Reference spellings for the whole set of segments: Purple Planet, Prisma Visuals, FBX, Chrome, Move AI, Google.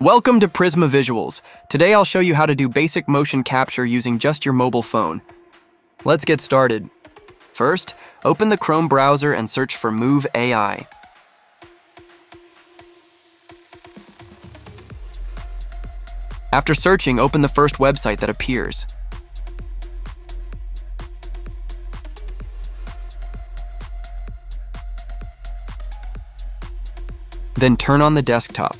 Welcome to Prisma Visuals. Today I'll show you how to do basic motion capture using just your mobile phone. Let's get started. First, open the Chrome browser and search for Move AI. After searching, open the first website that appears. Then turn on the desktop.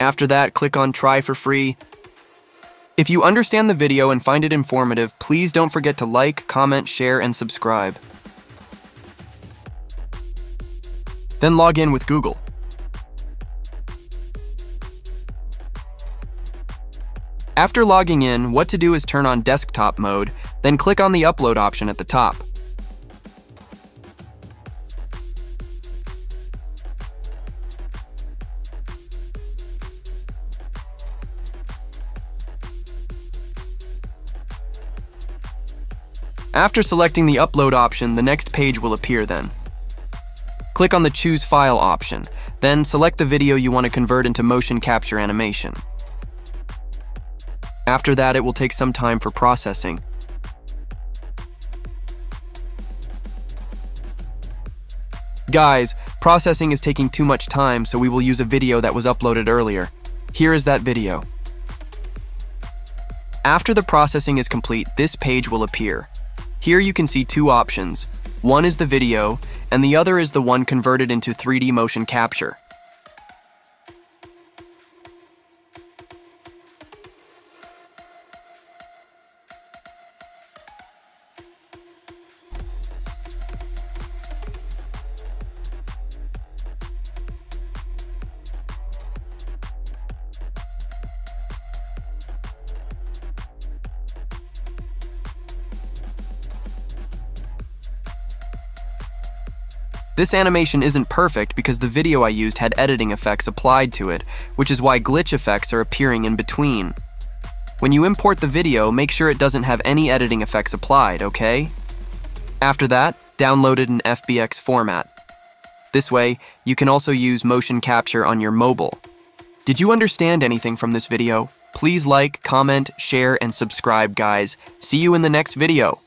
After that, click on Try for Free. If you understand the video and find it informative, please don't forget to like, comment, share, and subscribe. Then log in with Google. After logging in, what to do is turn on desktop mode, then click on the upload option at the top. After selecting the upload option, the next page will appear then. Click on the Choose File option, then select the video you want to convert into motion capture animation. After that, it will take some time for processing. Guys, processing is taking too much time, so we will use a video that was uploaded earlier. Here is that video. After the processing is complete, this page will appear. Here you can see two options. One is the video, and the other is the one converted into 3D motion capture. This animation isn't perfect because the video I used had editing effects applied to it, which is why glitch effects are appearing in between. When you import the video, make sure it doesn't have any editing effects applied, okay? After that, download it in FBX format. This way, you can also use motion capture on your mobile. Did you understand anything from this video? Please like, comment, share, and subscribe, guys. See you in the next video.